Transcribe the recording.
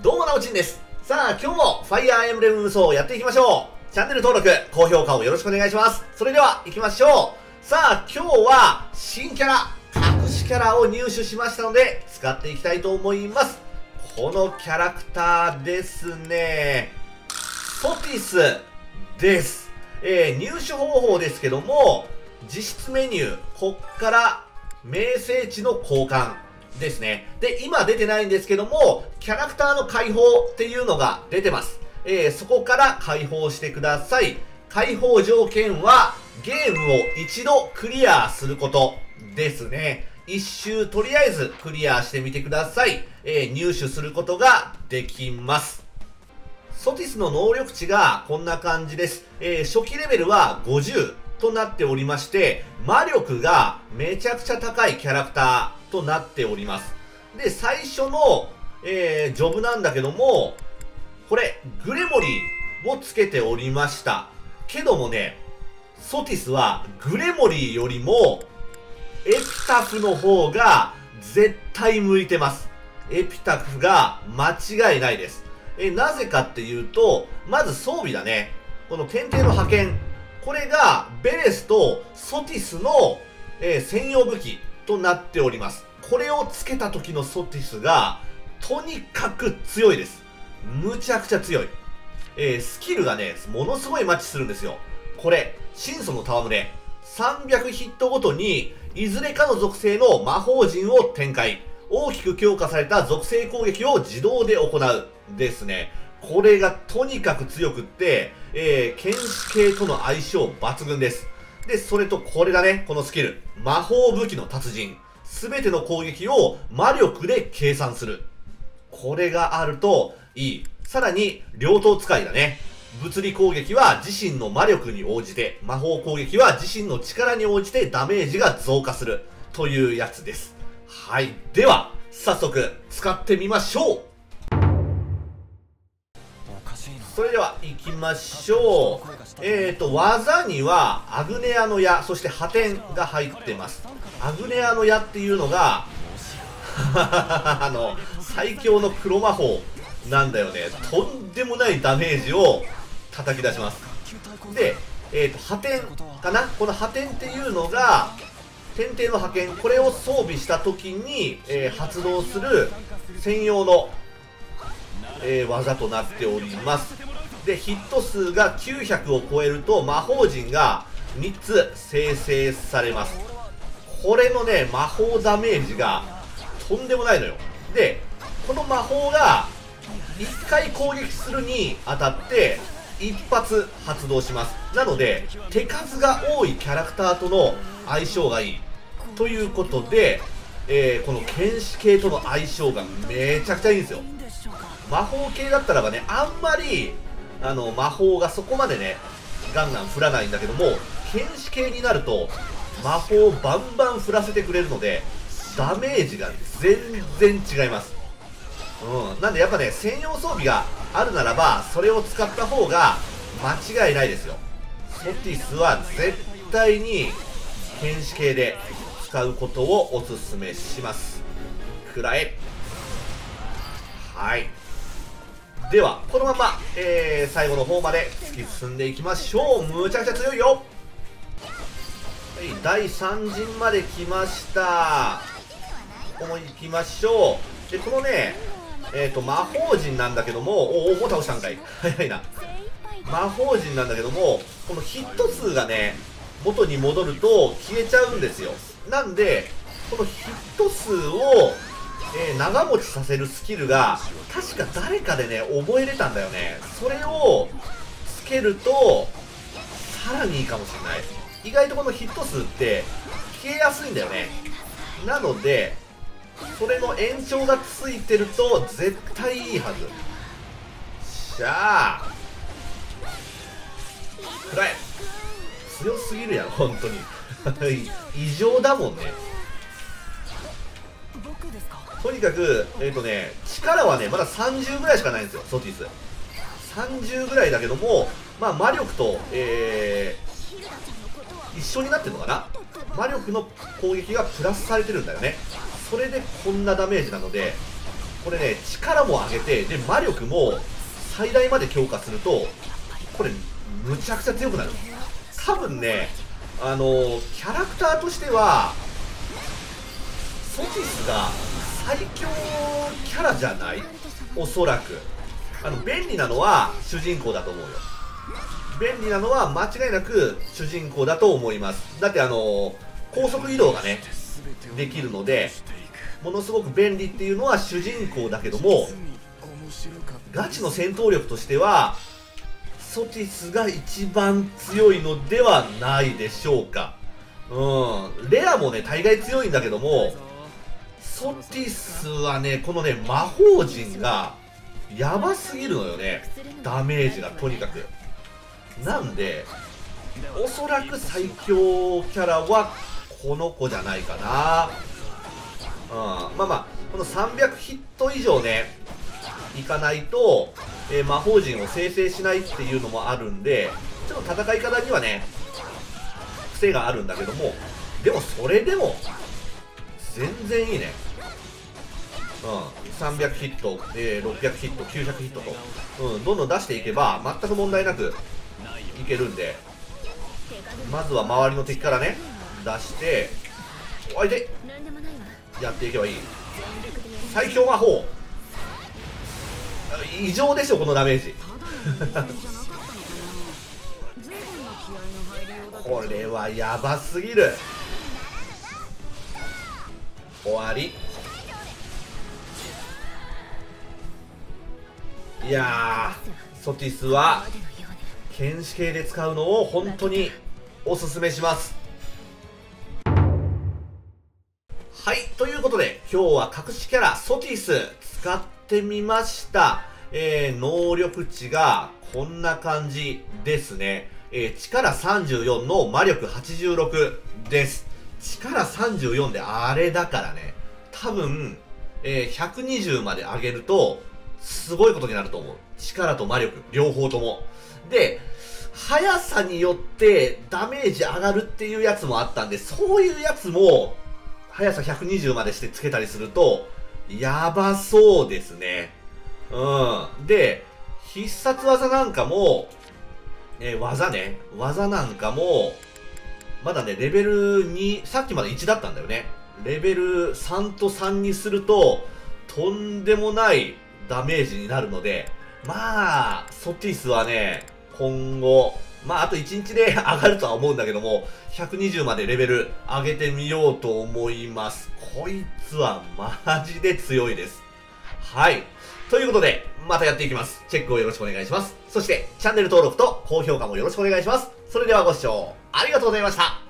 どうもなおちんです。さあ、今日もファイアーエムレム無双をやっていきましょう。チャンネル登録、高評価をよろしくお願いします。それでは行きましょう。さあ、今日は新キャラ、隠しキャラを入手しましたので、使っていきたいと思います。このキャラクターですね。ソティスです。入手方法ですけども、実質メニュー、こっから名声値の交換ですね。で、今出てないんですけども、キャラクターの解放っていうのが出てます。そこから解放してください。解放条件は、ゲームを一度クリアすることですね。一周とりあえずクリアしてみてください。入手することができます。ソティスの能力値がこんな感じです。初期レベルは50。となっておりまして、魔力がめちゃくちゃ高いキャラクターとなっております。で、最初の、ジョブなんだけども、これ、グレモリーをつけておりました。けどもね、ソティスはグレモリーよりも、エピタフの方が絶対向いてます。エピタフが間違いないです。なぜかっていうと、まず装備だね。この検定の派遣。これがベレスとソティスの、専用武器となっております。これをつけた時のソティスがとにかく強いです。むちゃくちゃ強い。スキルがね、ものすごいマッチするんですよ。これ、神祖の戯れ。300ヒットごとにいずれかの属性の魔法陣を展開。大きく強化された属性攻撃を自動で行う。ですね。これがとにかく強くって、剣士系との相性抜群です。で、それとこれだね、このスキル。魔法武器の達人。すべての攻撃を魔力で計算する。これがあるといい。さらに、両刀使いだね。物理攻撃は自身の魔力に応じて、魔法攻撃は自身の力に応じてダメージが増加する。というやつです。はい。では、早速、使ってみましょう。それでは行きましょう。技にはアグネアの矢、そして破天が入ってます。アグネアの矢っていうのが、最強の黒魔法なんだよね。とんでもないダメージを叩き出します。で、破天かな？この破天っていうのが、天帝の覇権、これを装備した時に、発動する専用の技となっております。で、ヒット数が900を超えると魔法陣が3つ生成されます。これのね、魔法ダメージがとんでもないのよ。で、この魔法が1回攻撃するにあたって1発発動します。なので、手数が多いキャラクターとの相性がいい。ということで、この剣士系との相性がめちゃくちゃいいんですよ。魔法系だったらばね、あんまり魔法がそこまでね、ガンガン振らないんだけども、剣士系になると魔法をバンバン振らせてくれるので、ダメージが全然違います。なんでやっぱね、専用装備があるならば、それを使った方が間違いないですよ。ソティスは絶対に剣士系で使うことをおすすめします。くらえ。はい。では、このまま、最後の方まで突き進んでいきましょう。むちゃくちゃ強いよ。はい、第3陣まで来ました。ここも行きましょう。で、このね、魔法陣なんだけども、もう倒したんかい。早いな。魔法陣なんだけども、このヒット数がね、元に戻ると消えちゃうんですよ。なんで、このヒット数を、長持ちさせるスキルが確か誰かでね、覚えれたんだよね。それをつけるとさらにいいかもしれない。意外とこのヒット数って消えやすいんだよね。なのでそれの延長がついてると絶対いいはず。しゃあくらえ。強すぎるやろ本当に異常だもんね。とにかく、力はね、まだ30ぐらいしかないんですよ、ソティス。30ぐらいだけども、まあ、魔力と、一緒になってるのかな？魔力の攻撃がプラスされてるんだよね。それでこんなダメージなので、これね、力も上げて、で魔力も最大まで強化すると、これむちゃくちゃ強くなる。多分ね、キャラクターとしてはソティスが最強キャラじゃない？おそらく。便利なのは主人公だと思うよ。便利なのは間違いなく主人公だと思います。だって高速移動がねできるので、ものすごく便利っていうのは主人公だけども、ガチの戦闘力としてはソティスが一番強いのではないでしょうか。うん、レアもね大概強いんだけども、ソティスはね、このね魔法陣がやばすぎるのよね、ダメージがとにかく。なんでおそらく最強キャラはこの子じゃないかな。まあまあ、この300ヒット以上ねいかないと、魔法陣を生成しないっていうのもあるんで、ちょっと戦い方にはね癖があるんだけども、でもそれでも全然いいね。300ヒット、600ヒット、900ヒットと、どんどん出していけば全く問題なくいけるんで、まずは周りの敵からね出しておいでやっていけばいい。最強魔法異常でしょ、このダメージこれはやばすぎる。終わり。いやー、ソティスは剣士系で使うのを本当におすすめします。はい、ということで今日は隠しキャラソティス使ってみました。能力値がこんな感じですね。力34の魔力86です。力34であれだからね、多分、120まで上げるとすごいことになると思う。力と魔力両方ともで、速さによってダメージ上がるっていうやつもあったんで、そういうやつも速さ120までしてつけたりするとやばそうですね。で、必殺技なんかも、技なんかもまだねレベル2、さっきまで1だったんだよね。レベル3と3にするととんでもないダメージになるので、まあソティスはね今後、まああと1日で上がるとは思うんだけども、120までレベル上げてみようと思います。こいつはマジで強いです。はい、ということでまたやっていきます。チェックをよろしくお願いします。そしてチャンネル登録と高評価もよろしくお願いします。それではご視聴ありがとうございました。